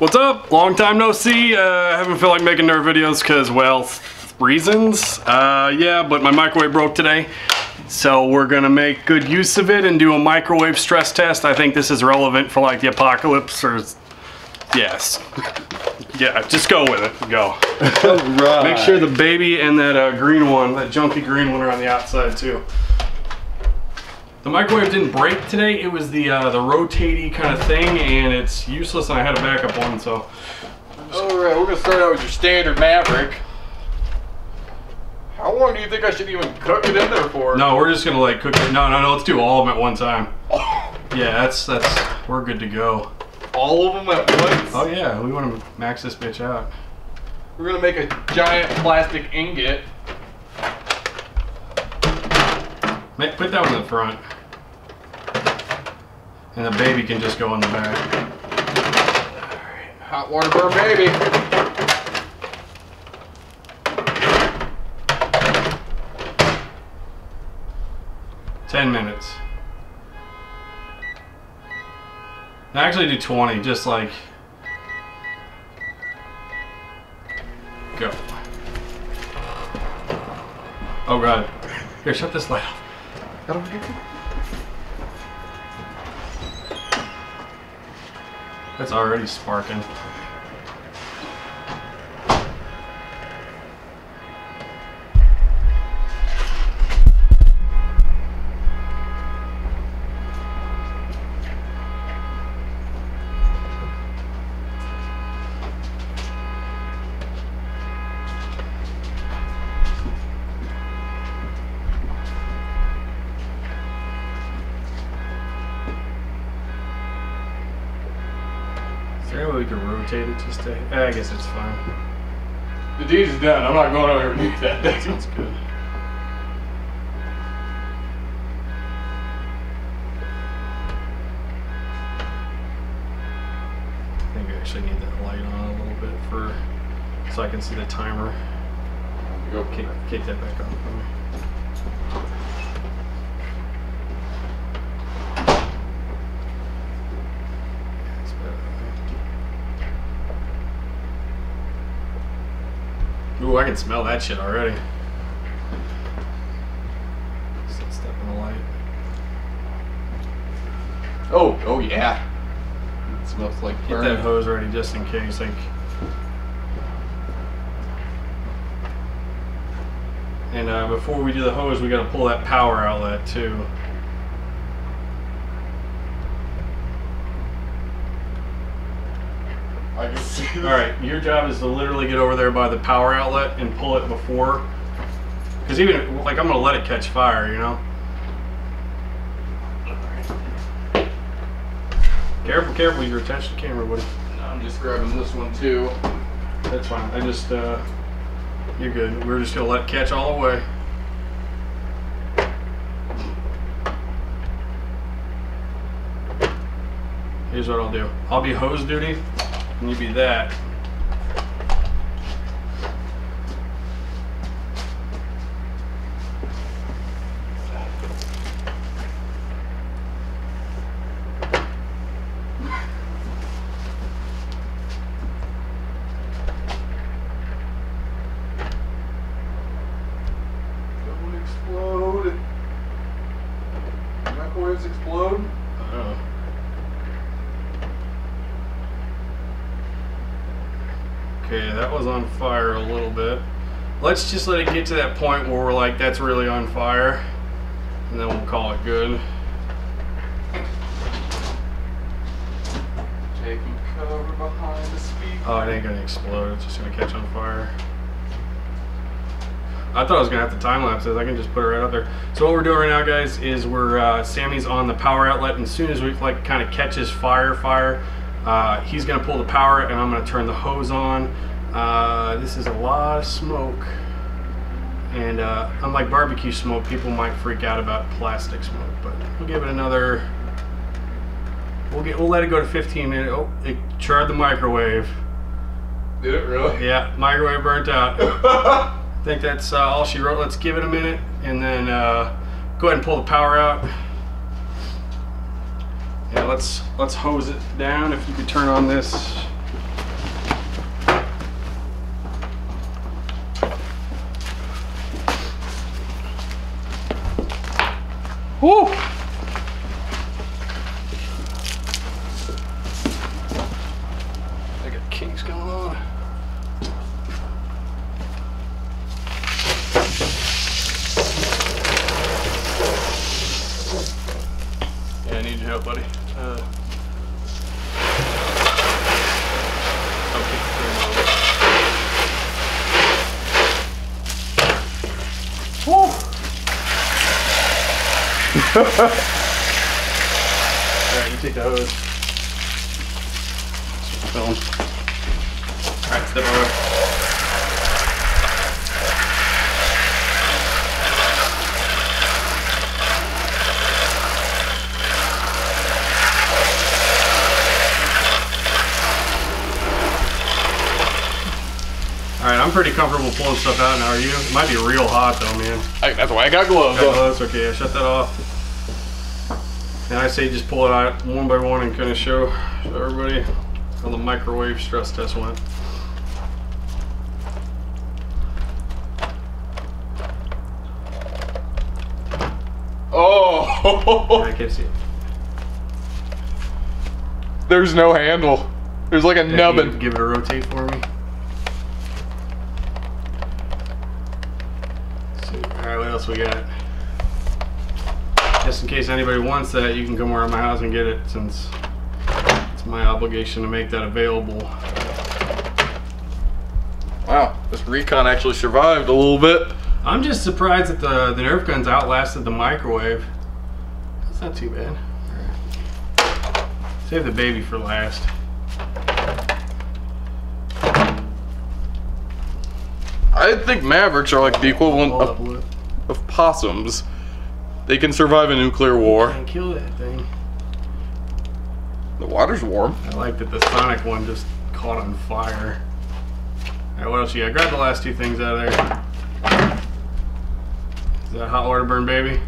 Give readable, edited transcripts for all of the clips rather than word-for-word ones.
What's up? Long time no see. I haven't felt like making nerd videos because, well, reasons. Yeah, but my microwave broke today, so we're gonna make good use of it and do a microwave stress test. I think this is relevant for like the apocalypse or... yes. Yeah, just go with it. Go. All right. Make sure the baby and that green one, that junky green one, are on the outside too. The microwave didn't break today. It was the rotatey kind of thing, and it's useless, and I had a backup one, so. Alright, we're gonna start out with your standard Maverick. How long do you think I should even cook it in there for? No, we're just gonna like cook it. No, let's do all of them at one time. Yeah, that's, we're good to go. All of them at once? Oh yeah, we wanna max this bitch out. We're gonna make a giant plastic ingot. Put that one in the front, and the baby can just go in the back. Alright, hot water for baby. $10 minutes. I actually do 20, just like... go. Oh god. Here, shut this light off. That's already sparking. We can rotate it just to, I guess it's fine. The deed is done. I'm not going over underneath that. That sounds good. I think I actually need that light on a little bit for, so I can see the timer. Go kick that back on for me. Ooh, I can smell that shit already. Just step in the light. Oh yeah. It smells like burn. Get that hose ready just in case. Like, and before we do the hose, we gotta pull that power outlet too. Alright, your job is to literally get over there by the power outlet and pull it before. Because even, like, I'm going to let it catch fire, you know? Alright. Careful, you're attached to the camera, buddy. No, I'm just grabbing this one, too. That's fine. I just, you're good. We're just going to let it catch all the way. Here's what I'll do. I'll be hose duty. And you be that. Don't explode. Microwaves explode? Uh-oh. Okay, that was on fire a little bit. Let's just let it get to that point where we're like, that's really on fire, and then we'll call it good. Taking cover behind the speaker. Oh, it ain't gonna explode. It's just gonna catch on fire. I thought I was gonna have to time lapse this. I can just put it right up there. So what we're doing right now, guys, is we're Sammy's on the power outlet, and as soon as we like kind of catches fire. He's going to pull the power and I'm going to turn the hose on. This is a lot of smoke, and unlike barbecue smoke, people might freak out about plastic smoke, but we'll give it another, we'll let it go to 15 minutes. Oh, it charred the microwave. Did it really? Yeah, microwave burnt out. I think that's all she wrote. Let's give it a minute and then go ahead and pull the power out. Yeah, let's hose it down. If you could turn on this. Woo! I got kinks going on. Yeah, I need your help, buddy. All right, you take the hose. Film. All right, step over. All right, I'm pretty comfortable pulling stuff out now. Are you? It might be real hot though, man. That's why I got gloves. Got gloves. Okay, I shut that off. And I say just pull it out one by one and kind of show everybody how the microwave stress test went. Oh! I can't see it. There's no handle. There's like a nubbin. Give it a rotate for me. Let's see. All right, what else we got? Just in case anybody wants that, you can come around my house and get it, since it's my obligation to make that available. Wow, this Recon actually survived a little bit. I'm just surprised that the Nerf guns outlasted the microwave. That's not too bad. All right. Save the baby for last. I think Mavericks are like the equivalent of possums. They can survive a nuclear war. Can't kill that thing. The water's warm. I like that the Sonic one just caught on fire. All right, what else you got? Grab the last two things out of there. Is that hot water burn, baby?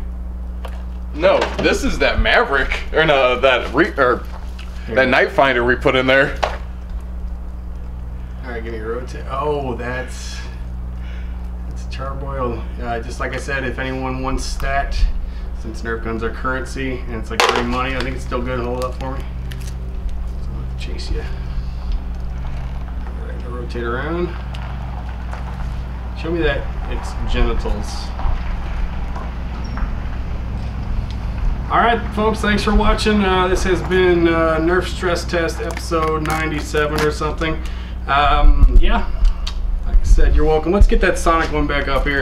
No, this is that Maverick or no, that Night Finder we put in there. All right, give me a rotate. Oh, that's charboiled. Just like I said, if anyone wants that. Since Nerf guns are currency and it's like free money, I think it's still good. Hold up for me. So I'm gonna chase you. All right, rotate around. Show me that it's genitals. All right, folks, thanks for watching. This has been Nerf Stress Test episode 97 or something. Yeah, like I said, you're welcome. Let's get that Sonic one back up here.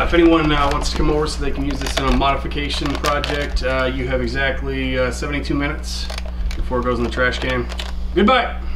If anyone wants to come over so they can use this in a modification project, you have exactly 72 minutes before it goes in the trash can. Goodbye!